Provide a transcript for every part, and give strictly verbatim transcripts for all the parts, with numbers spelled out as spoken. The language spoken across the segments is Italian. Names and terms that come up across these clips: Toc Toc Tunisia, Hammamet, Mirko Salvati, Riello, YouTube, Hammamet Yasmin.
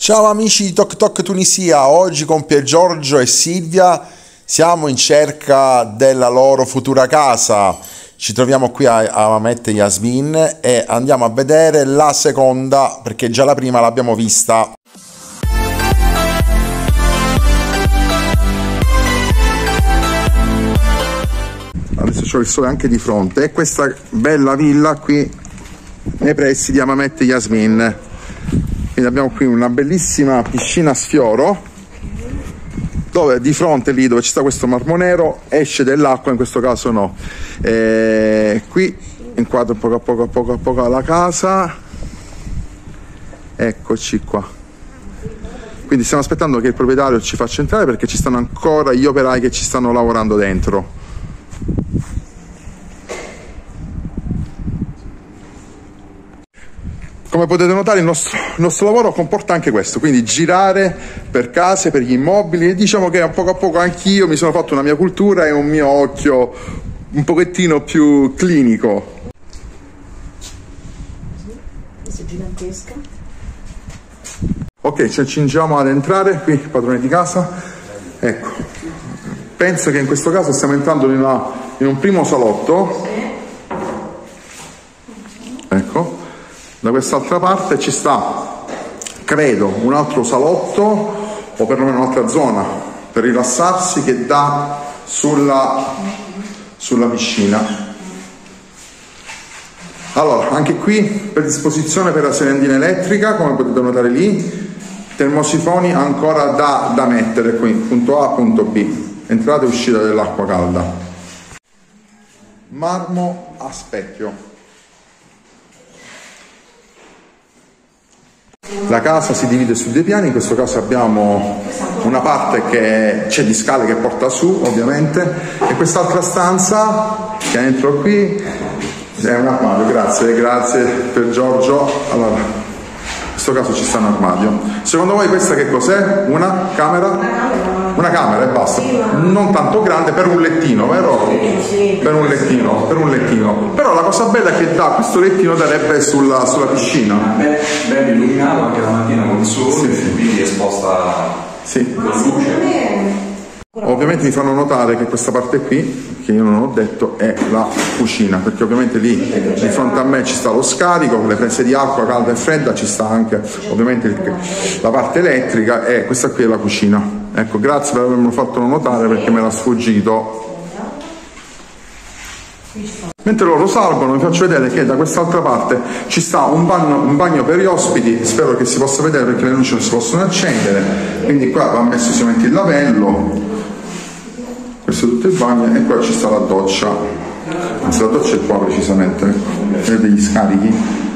Ciao amici di Toc Toc Tunisia, oggi con Piergiorgio e Silvia siamo in cerca della loro futura casa. Ci troviamo qui a Hammamet Yasmin e andiamo a vedere la seconda, perché già la prima l'abbiamo vista. Adesso c'ho il sole anche di fronte e questa bella villa qui nei pressi di Hammamet Yasmin. Quindi abbiamo qui una bellissima piscina a sfioro, dove di fronte lì dove ci sta questo marmo nero esce dell'acqua, in questo caso no. E qui inquadro poco a poco a poco a poco la casa. Eccoci qua. Quindi stiamo aspettando che il proprietario ci faccia entrare, perché ci stanno ancora gli operai che ci stanno lavorando dentro. Come potete notare, il nostro, il nostro lavoro comporta anche questo, quindi girare per case, per gli immobili, e diciamo che a poco a poco anch'io mi sono fatto una mia cultura e un mio occhio un pochettino più clinico. Questa è gigantesca. Ok, ci accingiamo ad entrare qui, padrone di casa. Ecco, penso che in questo caso stiamo entrando in, una, in un primo salotto. Ecco. Da quest'altra parte ci sta, credo, un altro salotto o perlomeno un'altra zona per rilassarsi che dà sulla, sulla piscina. Allora, anche qui per disposizione per la serendina elettrica, come potete notare lì, termosifoni ancora da, da mettere qui, punto A, punto B, entrata e uscita dell'acqua calda. Marmo a specchio. La casa si divide su due piani, in questo caso abbiamo una parte che c'è di scale che porta su ovviamente, e quest'altra stanza che entro qui è un armadio. Grazie, grazie per Giorgio. Allora, in questo caso ci sta un armadio. Secondo voi questa che cos'è? Una camera? Una camera e basta, non tanto grande, per un lettino, vero? Per un lettino, per un lettino. Però la cosa bella è che da questo lettino darebbe sulla, sulla piscina. Bello illuminato anche la mattina con il sole, quindi esposta con luce. Ovviamente mi fanno notare che questa parte qui, che io non ho detto, è la cucina, perché ovviamente lì di fronte a me ci sta lo scarico con le prese di acqua calda e fredda, ci sta anche ovviamente il, la parte elettrica, e questa qui è la cucina. Ecco, grazie per avermelo fatto notare perché me l'ha sfuggito. Mentre loro salgono vi faccio vedere che da quest'altra parte ci sta un bagno, un bagno per gli ospiti. Spero che si possa vedere perché le luci non si possono accendere, quindi qua va messo sicuramente il lavello. Questo è tutto il bagno e qua ci sta la doccia, anzi la doccia è qua precisamente, vedete gli scarichi.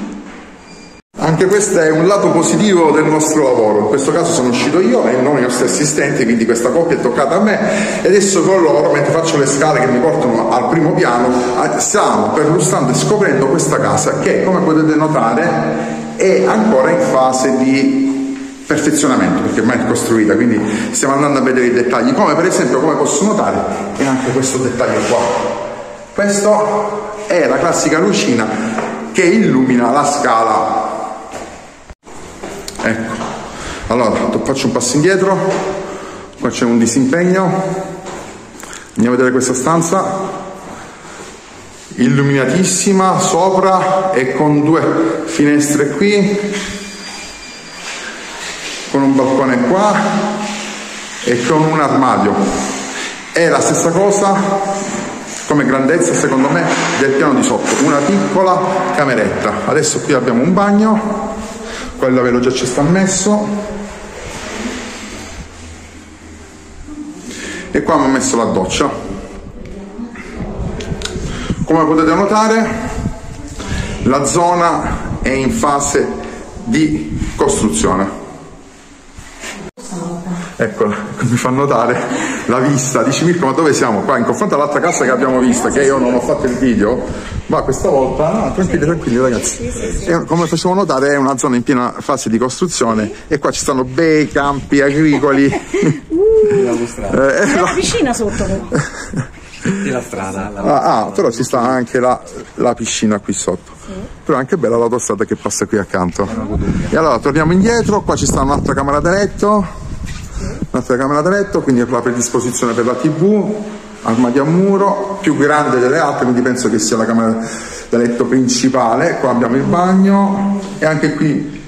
Anche questo è un lato positivo del nostro lavoro, in questo caso sono uscito io e non i nostri assistenti, quindi questa coppia è toccata a me, e adesso con loro, mentre faccio le scale che mi portano al primo piano, stiamo perlustrando e scoprendo questa casa che, come potete notare, è ancora in fase di perfezionamento, perché ormai è costruita, quindi stiamo andando a vedere i dettagli, come per esempio, come posso notare, è anche questo dettaglio qua. Questo è la classica lucina che illumina la scala. Ecco, allora faccio un passo indietro, qua c'è un disimpegno, andiamo a vedere questa stanza, illuminatissima sopra e con due finestre qui, con un balcone qua e con un armadio. È la stessa cosa come grandezza secondo me del piano di sotto, una piccola cameretta. Adesso qui abbiamo un bagno, quello ve l'ho già ci sta messo, e qua mi ho messo la doccia. Come potete notare, la zona è in fase di costruzione. Eccola, mi fa notare la vista. Dici Mirko, ma dove siamo? Qua in confronto all'altra casa che abbiamo vista, che io non ho fatto il video. Ma questa volta, ah, tranquilli, tranquilli ragazzi, sì, sì, sì. E, come facciamo notare, è una zona in piena fase di costruzione, sì. E qua ci stanno bei campi agricoli. uh, eh, la piscina sotto però. Sì, la strada. La... Ah, ah, però ci sta anche la, la piscina qui sotto. Sì. Però è anche bella l'autostrada che passa qui accanto. E allora torniamo indietro, qua ci sta un'altra camera da letto. Sì. Un'altra camera da letto, quindi è la predisposizione per la tivù, armadio a muro, più grande delle altre, quindi penso che sia la camera da letto principale. Qua abbiamo il bagno e anche qui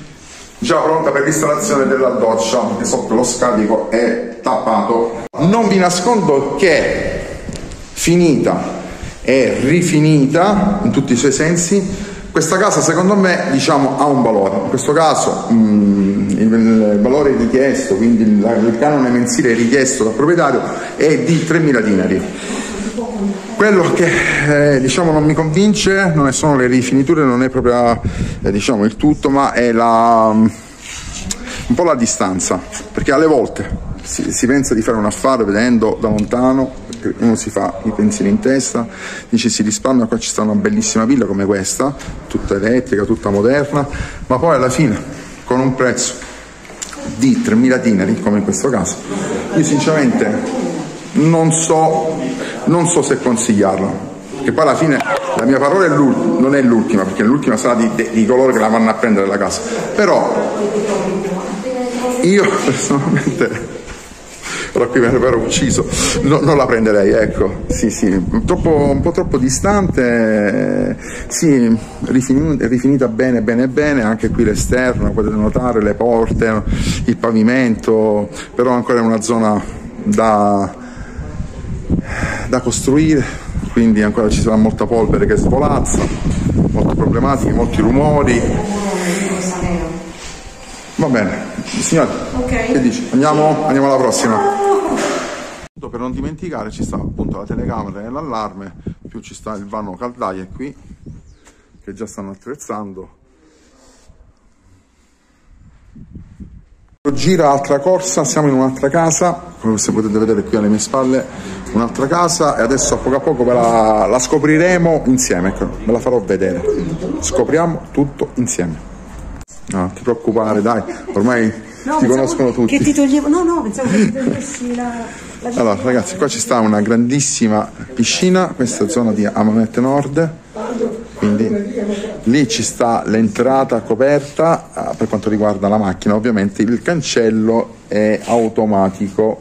già pronta per l'installazione della doccia, perché sotto lo scarico è tappato. Non vi nascondo che finita e rifinita in tutti i suoi sensi questa casa, secondo me, diciamo, ha un valore. In questo caso mh, il valore richiesto, quindi il, il canone mensile richiesto dal proprietario è di tremila dinari. Quello che eh, diciamo non mi convince non sono le rifiniture, non è proprio eh, diciamo il tutto, ma è la un po' la distanza, perché alle volte si, si pensa di fare un affare vedendo da lontano, uno si fa i pensieri in testa, dice si risparmia, qua ci sta una bellissima villa come questa, tutta elettrica, tutta moderna, ma poi alla fine con un prezzo di tremila dinari come in questo caso io sinceramente non so, non so se consigliarlo, perché poi alla fine la mia parola è non è l'ultima, perché l'ultima sarà di, di coloro che la vanno a prendere la casa, però io personalmente però qui mi ero ucciso, no, non la prenderei, ecco, sì sì, troppo, un po' troppo distante, sì, rifinita, rifinita bene bene bene, anche qui l'esterno, potete notare le porte, il pavimento, però ancora è una zona da, da costruire, quindi ancora ci sarà molta polvere che svolazza, molte problematiche, molti rumori. Va bene, signore, okay. Che dici? Andiamo, andiamo alla prossima. Per non dimenticare ci sta appunto la telecamera e l'allarme, più ci sta il vano caldaie qui che già stanno attrezzando. Gira altra corsa, siamo in un'altra casa, come potete vedere qui alle mie spalle, un'altra casa, e adesso a poco a poco ve la, la scopriremo insieme, ecco, ve la farò vedere, scopriamo tutto insieme. No, ti preoccupare, dai, ormai no, ti conoscono tutti. Che ti toglievo? No, no, pensavo che ti togliessi la, la Allora, ragazzi, qua ci sta una grandissima piscina, questa è zona di Hammamet Nord, quindi lì ci sta l'entrata coperta per quanto riguarda la macchina, ovviamente il cancello è automatico.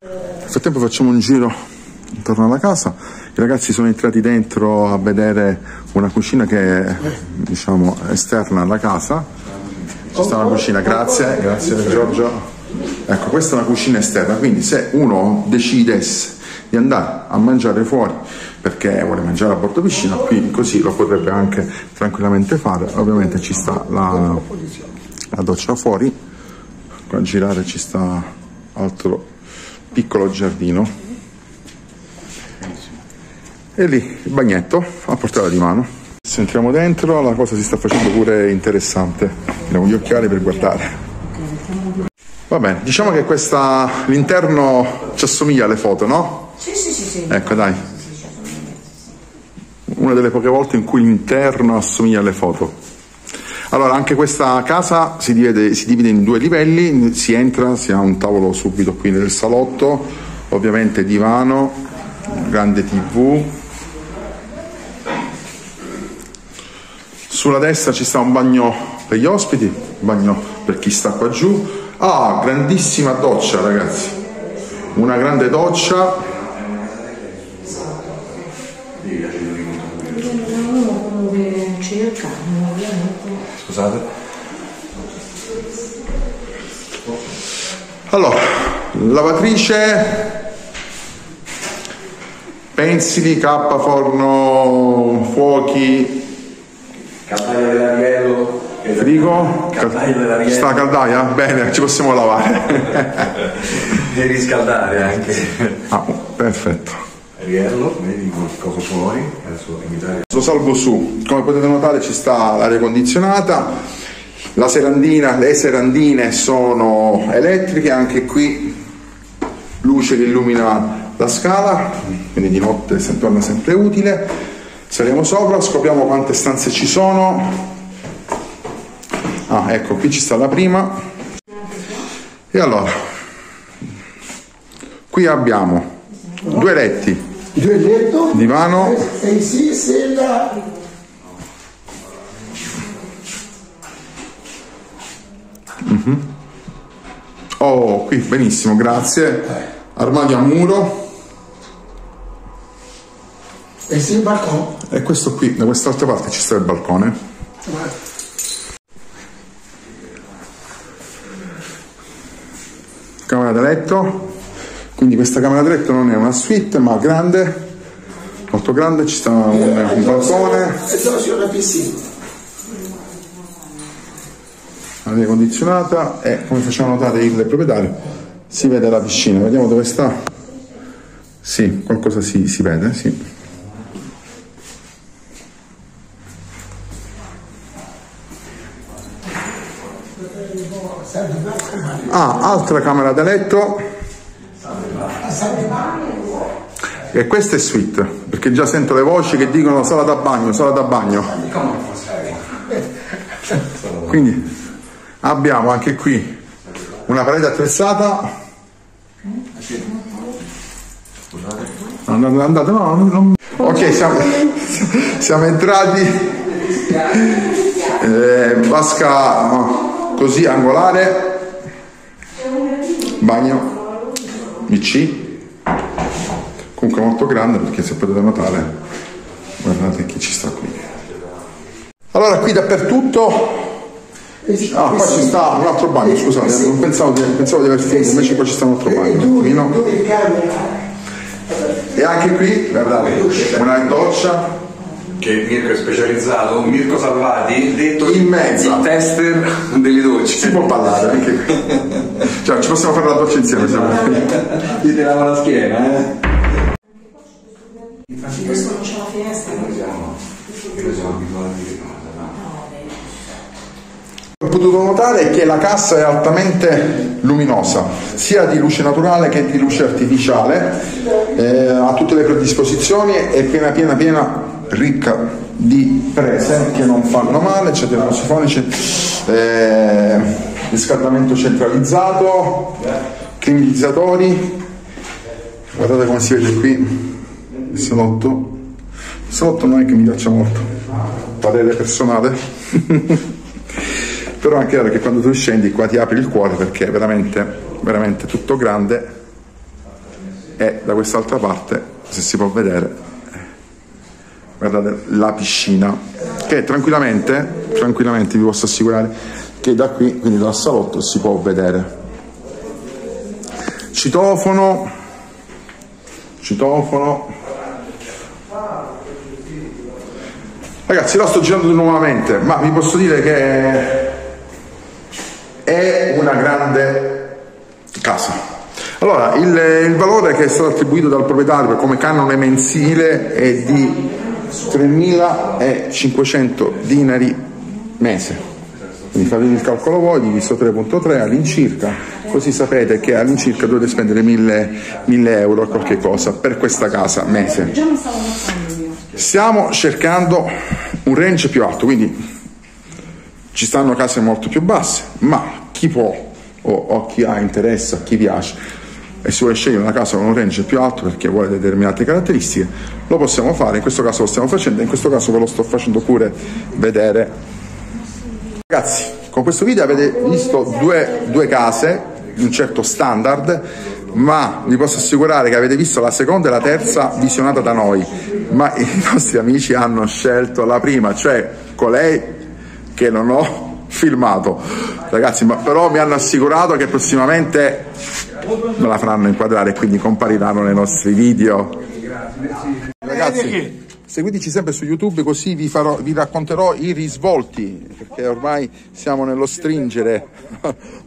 Nel frattempo facciamo un giro intorno alla casa. I ragazzi sono entrati dentro a vedere una cucina che è, diciamo, esterna alla casa. Ci sta una cucina, grazie, grazie Giorgio. Ecco, questa è una cucina esterna, quindi se uno decidesse di andare a mangiare fuori perché vuole mangiare a bordo piscina, qui così lo potrebbe anche tranquillamente fare. Ovviamente ci sta la, la doccia fuori, a girare ci sta altro piccolo giardino. E lì il bagnetto a portata di mano. Se entriamo dentro la cosa si sta facendo pure interessante. Abbiamo gli occhiali per guardare. Va bene, diciamo che questa l'interno ci assomiglia alle foto, no? Sì, sì, sì, sì. Ecco, dai. Una delle poche volte in cui l'interno assomiglia alle foto. Allora, anche questa casa si divide, si divide in due livelli, si entra, si ha un tavolo subito qui nel salotto, ovviamente divano, grande tivù. Sulla destra ci sta un bagno per gli ospiti, un bagno per chi sta qua giù. Ah, grandissima doccia, ragazzi, una grande doccia, scusate. Allora, lavatrice, pensili, cappa, forno, fuochi, caldaia della Riello, frigo, caldaia della Riello. Sta caldaia? Bene, ci possiamo lavare e riscaldare anche. Ah, perfetto. Riello, vedi cosa fuori, adesso imitare. Lo salgo su, come potete notare ci sta l'aria condizionata, la serandina, le serandine sono elettriche, anche qui luce che illumina la scala, quindi di notte torna sempre utile. Saliamo sopra, scopriamo quante stanze ci sono. Ah, ecco, qui ci sta la prima. E allora, qui abbiamo due letti, due letti, divano, e sì, sella. Mm-hmm. Oh, qui benissimo, grazie. Armadio a muro. E sì, il balcone. E questo qui, da quest'altra parte ci sta il balcone. Vai. Camera da letto, quindi questa camera da letto non è una suite ma grande, molto grande, ci sta un, un balcone aria condizionata e, come faceva notare il proprietario, si vede la piscina. Vediamo dove sta. Sì, qualcosa si, si vede, sì. Ah, altra camera da letto, e questa è suite, perché già sento le voci che dicono sala da bagno, sala da bagno. Quindi abbiamo anche qui una parete attrezzata. Andate, andate, no, non... Ok, siamo, siamo entrati. Eh, vasca così angolare, bagno vu ci, comunque molto grande, perché se potete notare, guardate chi ci sta qui. Allora, qui dappertutto. Ah, qua ci sta un altro bagno, scusate, non pensavo di, pensavo di aver finito, invece qua ci sta un altro bagno, un attimino. E anche qui, guardate, una doccia. Che Mirko è specializzato, Mirko Salvati, detto in mezzo, il tester delle docce. Si può parlare anche qui. Cioè, ci possiamo fare la doccia insieme. Ti tiravo la schiena, eh. Infatti, questo non c'è la finestra. Noi siamo, noi siamo abituati a cosa. Ho potuto notare che la cassa è altamente luminosa, sia di luce naturale che di luce artificiale, eh, ha tutte le predisposizioni, è piena, piena, piena. Ricca di prese che non fanno male, c'è dei termosifonici, eh, riscaldamento centralizzato, climatizzatori. Guardate come si vede qui il salotto. Il salotto non è che mi piaccia molto, parere personale. Però anche vero che quando tu scendi qua ti apri il cuore, perché è veramente, veramente tutto grande. E da quest'altra parte, se si può vedere, guardate la piscina, che tranquillamente, tranquillamente vi posso assicurare che da qui, quindi dal salotto, si può vedere. Citofono, citofono. Ragazzi, la sto girando nuovamente, ma vi posso dire che è una grande casa. Allora, il, il valore che è stato attribuito dal proprietario come canone mensile è di tremilacinquecento dinari mese, quindi fate il calcolo voi, diviso tre virgola tre all'incirca, così sapete che all'incirca dovete spendere mille euro o qualche cosa per questa casa mese. Stiamo cercando un range più alto, quindi ci stanno case molto più basse, ma chi può o, o chi ha interesse, a chi piace e se vuole scegliere una casa con un range più alto perché vuole determinate caratteristiche, lo possiamo fare. In questo caso lo stiamo facendo, in questo caso ve lo sto facendo pure vedere. Ragazzi, con questo video avete visto due, due case di un certo standard, ma vi posso assicurare che avete visto la seconda e la terza visionata da noi, ma i nostri amici hanno scelto la prima, cioè colei che non ho filmato. Ragazzi, ma però mi hanno assicurato che prossimamente me la faranno inquadrare, quindi compariranno nei nostri video. Ragazzi, seguiteci sempre su YouTube, così vi, farò, vi racconterò i risvolti, perché ormai siamo nello stringere,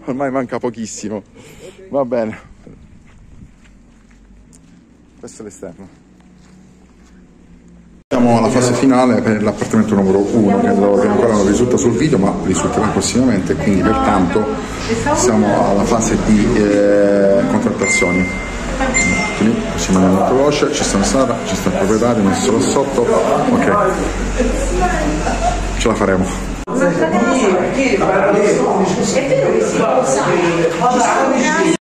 ormai manca pochissimo. Va bene, questo è l'esterno. Siamo alla fase finale per l'appartamento numero uno, che ancora non risulta sul video ma risulterà prossimamente, quindi pertanto siamo alla fase di eh, contrattazioni. Quindi si manda un'altra voce, ci sta Sara, ci sta il proprietario, non solo sotto, ok, ce la faremo. dire, è vero che si può usare,